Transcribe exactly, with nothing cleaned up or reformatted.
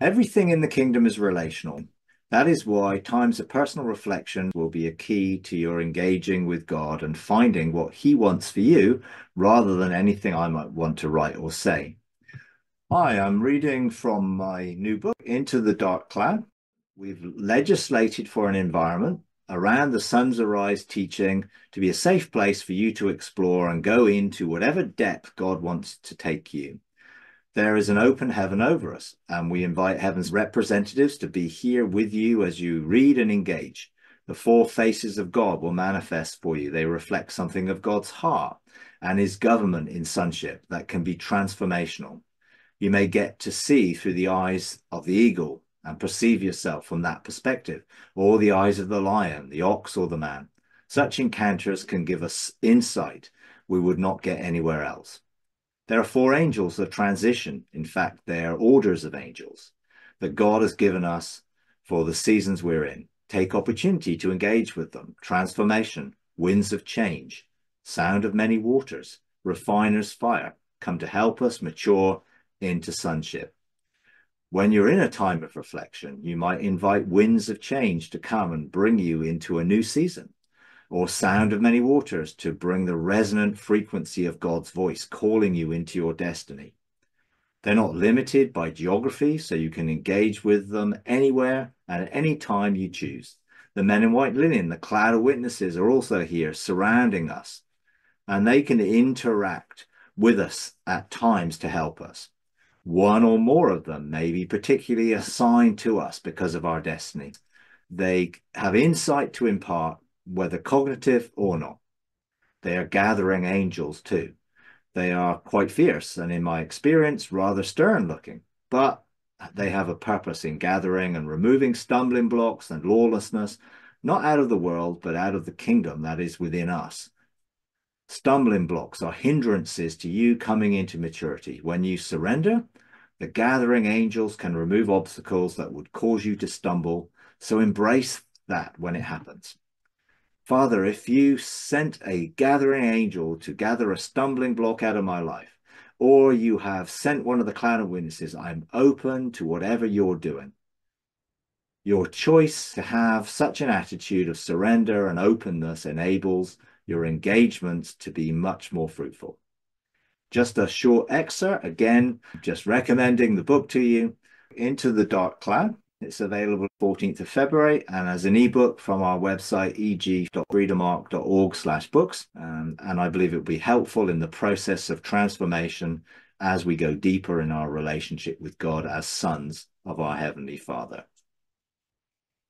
Everything in the kingdom is relational. That is why times of personal reflection will be a key to your engaging with God and finding what he wants for you, rather than anything I might want to write or say. Hi, I'm reading from my new book, Into the Dark Cloud. We've legislated for an environment around the Sons Arise teaching to be a safe place for you to explore and go into whatever depth God wants to take you. There is an open heaven over us, and we invite heaven's representatives to be here with you as you read and engage. The four faces of God will manifest for you. They reflect something of God's heart and his government in sonship that can be transformational. You may get to see through the eyes of the eagle and perceive yourself from that perspective, or the eyes of the lion, the ox, or the man. Such encounters can give us insight we would not get anywhere else. There are four angels of transition. In fact, they are orders of angels that God has given us for the seasons we're in. Take opportunity to engage with them. Transformation, winds of change, sound of many waters, refiner's fire, come to help us mature into sonship. When you're in a time of reflection, you might invite winds of change to come and bring you into a new season, or sound of many waters to bring the resonant frequency of God's voice calling you into your destiny. They're not limited by geography, so you can engage with them anywhere and at any time you choose. The men in white linen, the cloud of witnesses, are also here surrounding us, and they can interact with us at times to help us. One or more of them may be particularly assigned to us because of our destiny. They have insight to impart, whether cognitive or not. They are gathering angels too. They are quite fierce and, in my experience, rather stern looking, but they have a purpose in gathering and removing stumbling blocks and lawlessness, not out of the world, but out of the kingdom that is within us. Stumbling blocks are hindrances to you coming into maturity. When you surrender, the gathering angels can remove obstacles that would cause you to stumble, so embrace that when it happens. Father, if you sent a gathering angel to gather a stumbling block out of my life, or you have sent one of the cloud of witnesses, I'm open to whatever you're doing. Your choice to have such an attitude of surrender and openness enables your engagements to be much more fruitful. Just a short excerpt, again, just recommending the book to you, Into the Dark Cloud. It's available fourteenth of February and as an ebook from our website e g dot freedomark dot org slash books, and, and I believe it will be helpful in the process of transformation as we go deeper in our relationship with God as sons of our Heavenly Father.